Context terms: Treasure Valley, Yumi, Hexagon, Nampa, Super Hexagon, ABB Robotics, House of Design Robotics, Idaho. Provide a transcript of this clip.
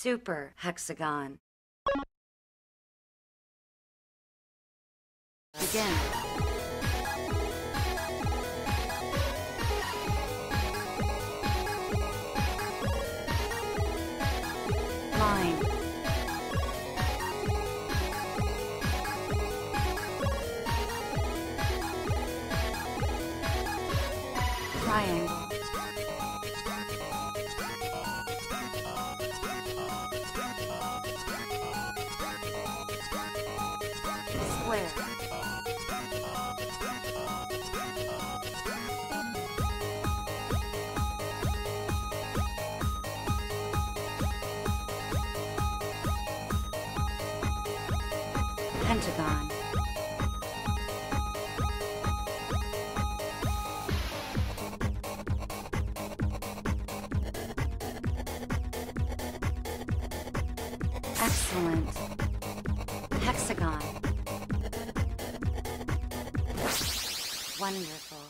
Super Hexagon. Again. Triangle. Square. Pentagon. Excellent. Hexagon. Wonderful.